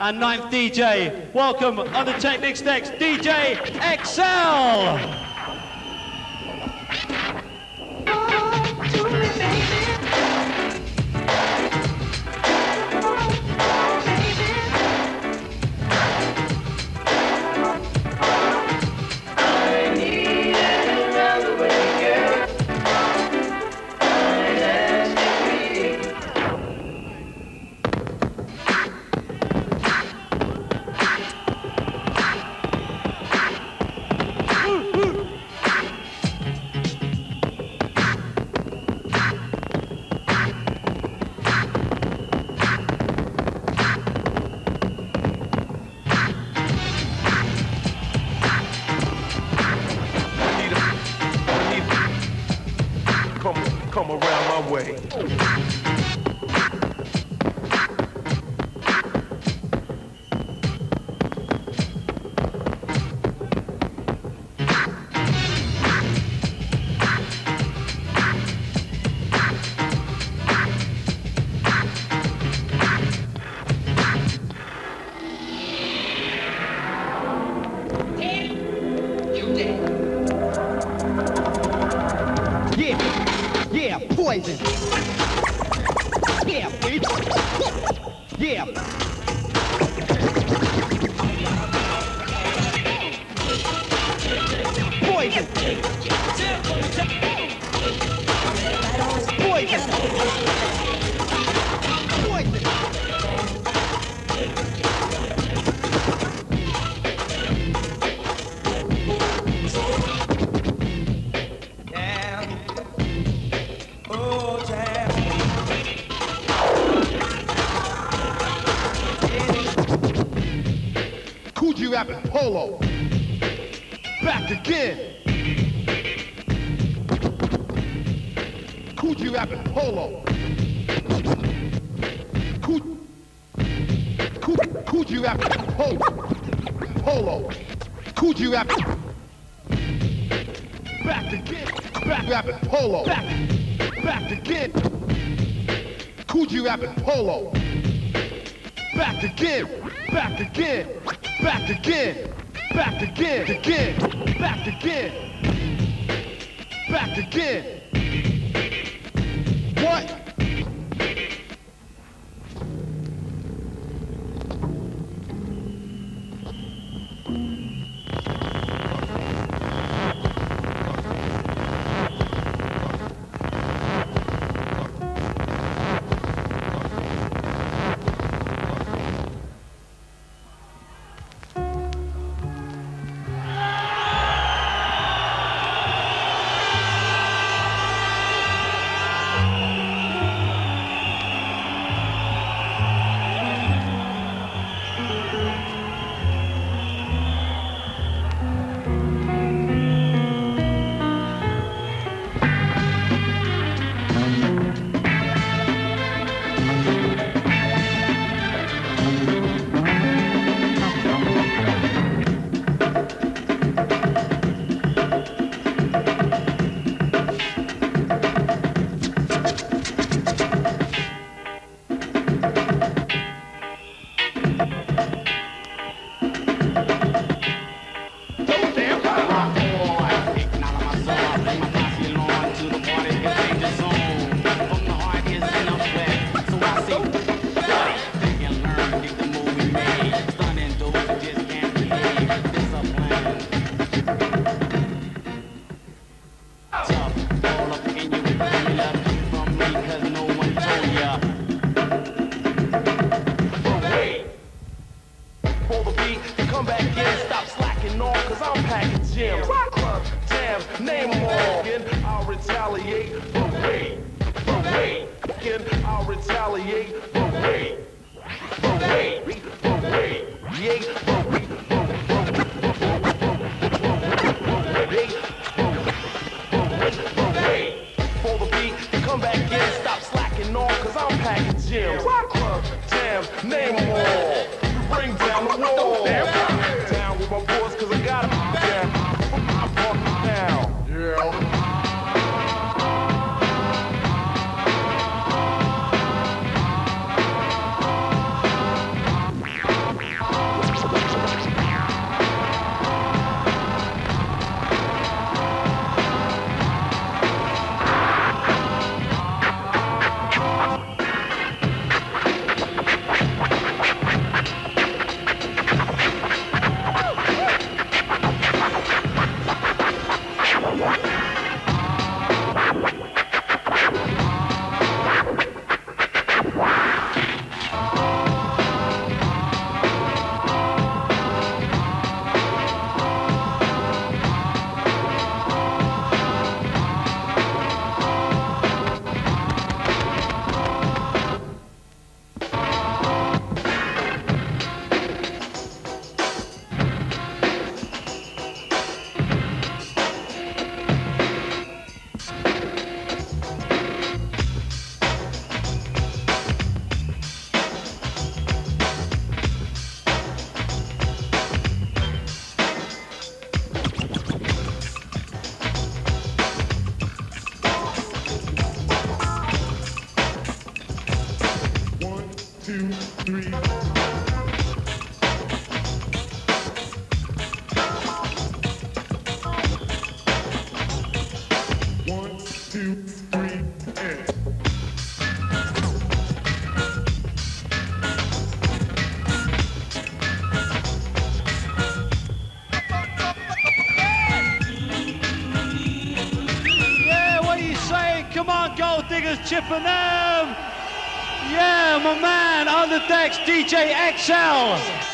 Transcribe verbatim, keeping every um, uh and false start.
and ninth D J. Welcome on the Technics decks, D J Excel. Polo, back again. Coogee rapping polo. Coogee rapping polo. Polo. Coogee rapping. Back again. Back rapping polo. Back. Back again. Coogee rapping polo. Back again. Back again. Back again, back again, again, back again, back again. What? two, three. One, two, three, and. Yeah, what do you say? Come on, Gold Diggers, Chippenham! Yeah, my man on the decks, D J Excel.